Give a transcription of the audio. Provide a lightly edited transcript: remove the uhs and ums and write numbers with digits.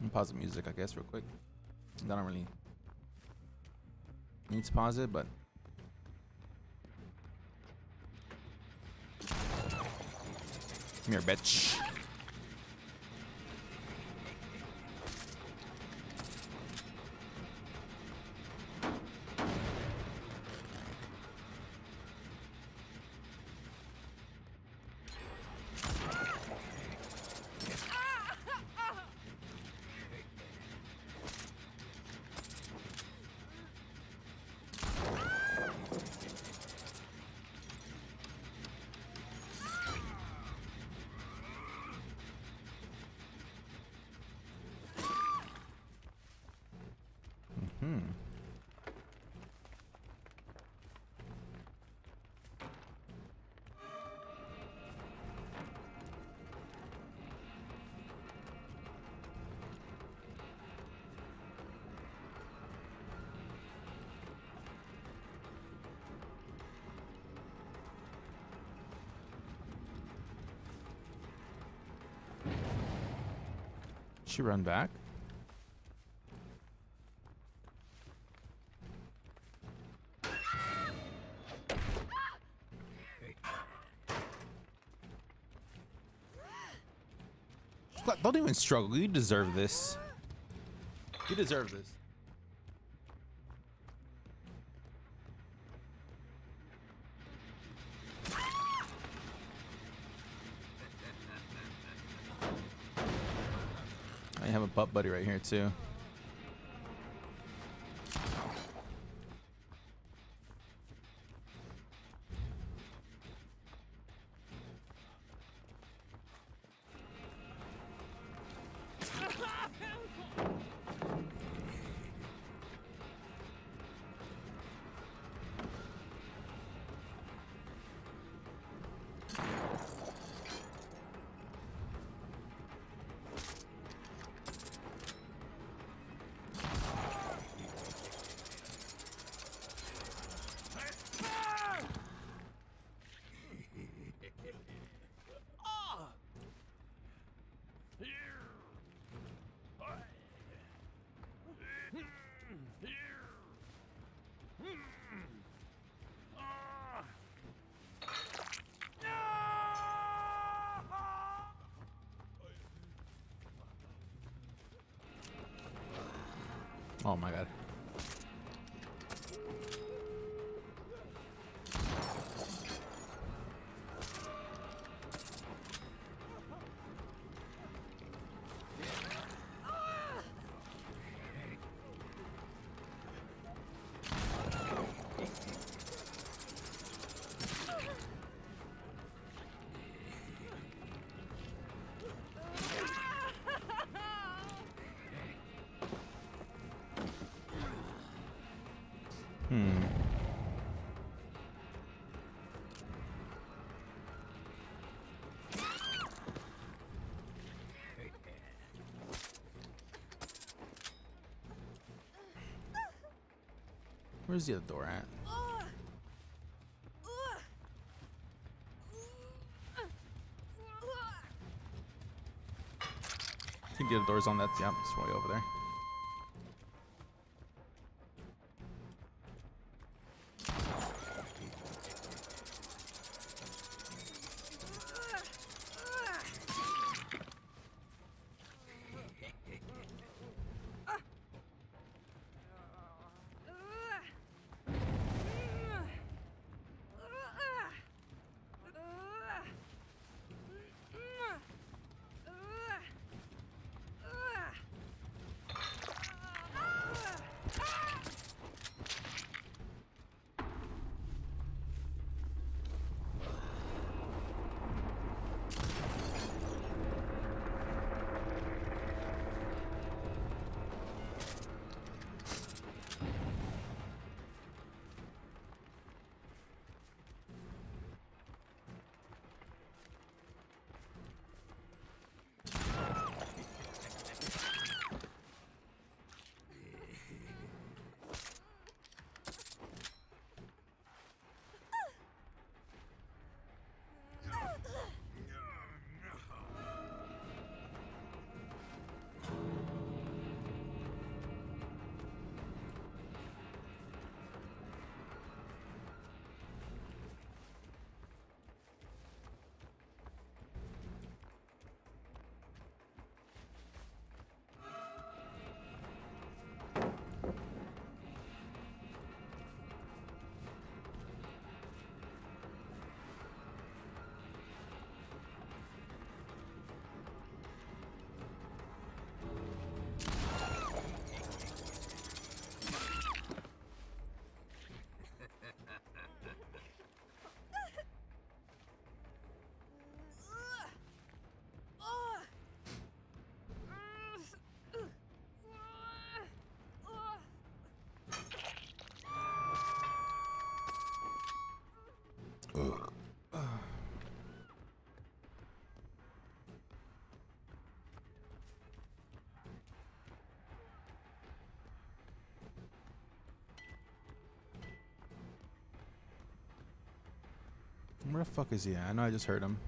I'm gonna pause the music, I guess, real quick. I don't really need to pause it, but come here, bitch. She run back. Don't even struggle. You deserve this. You deserve this. I have a butt buddy right here too. Oh my god. Where's the other door at? I think the other door's on that. Yeah, it's way over there. Where the fuck is he at? I know I just heard him.